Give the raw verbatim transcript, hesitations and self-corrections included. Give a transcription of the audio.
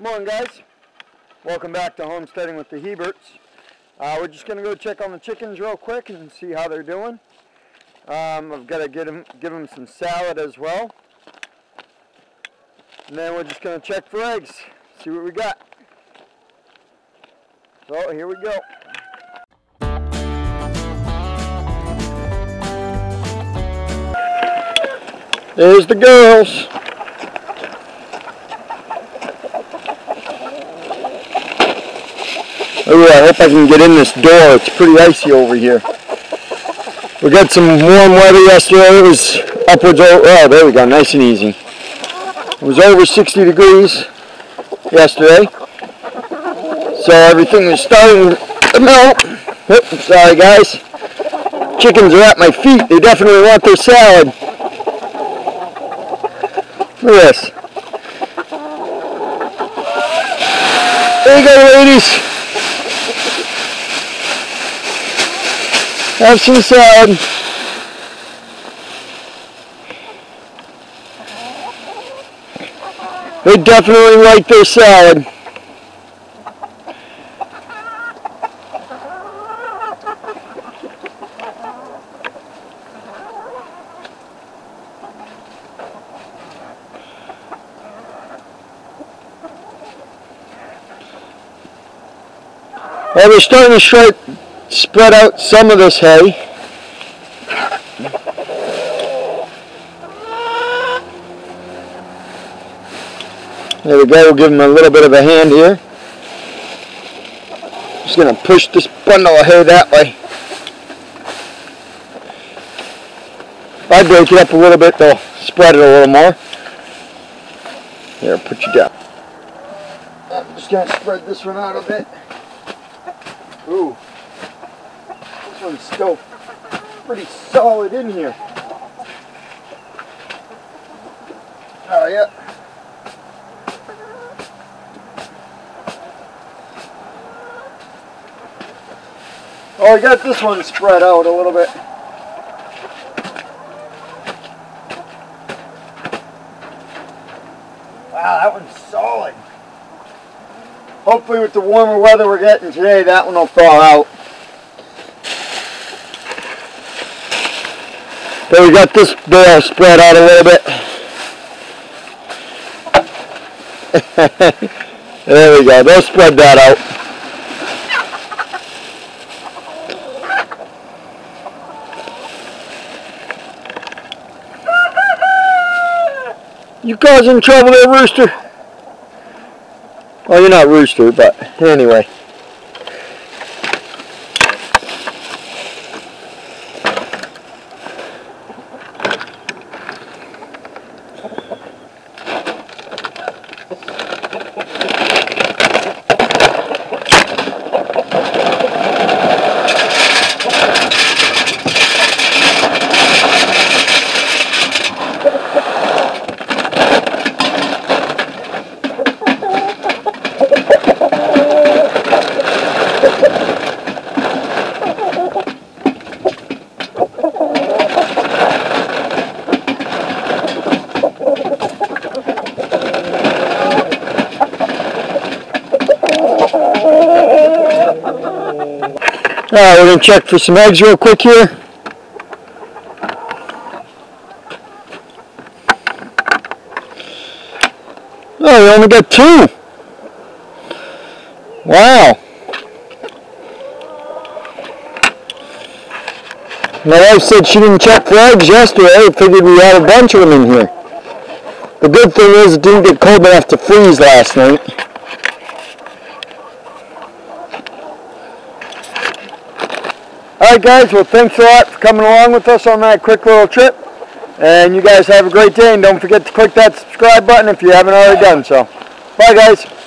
Morning, guys. Welcome back to Homesteading with the Heberts. Uh, we're just going to go check on the chickens real quick and see how they're doing. Um, I've got to get them, give them some salad as well. And then we're just going to check for eggs, see what we got. So here we go. There's the girls. Ooh, I hope I can get in this door. It's pretty icy over here. We got some warm weather yesterday. It was upwards over, oh, there we go, nice and easy. It was over sixty degrees yesterday. So everything is starting to melt. Oops, sorry guys. Chickens are at my feet. They definitely want their salad. Look at this. There you go, ladies. Have some salad. They definitely like their salad. Well, they're starting to stripe. Spread out some of this hay. There we go, we'll give them a little bit of a hand here. Just going to push this bundle of hay that way. If I break it up a little bit, they'll spread it a little more. Here, put you down. I'm just going to spread this one out a bit. Ooh. This one's still pretty solid in here. Oh yeah. Oh, I got this one spread out a little bit. Wow, that one's solid. Hopefully with the warmer weather we're getting today, that one will thaw out. So we got this bale spread out a little bit. There we go, they'll spread that out. You causing trouble there, Rooster? Well, you're not Rooster, but anyway. Alright, we're going to check for some eggs real quick here. Oh, we only got two. Wow. My wife said she didn't check for eggs yesterday. I figured we had a bunch of them in here. The good thing is it didn't get cold enough to freeze last night. Alright guys, well thanks a lot for coming along with us on that quick little trip, and you guys have a great day, and don't forget to click that subscribe button if you haven't already done so. Bye guys.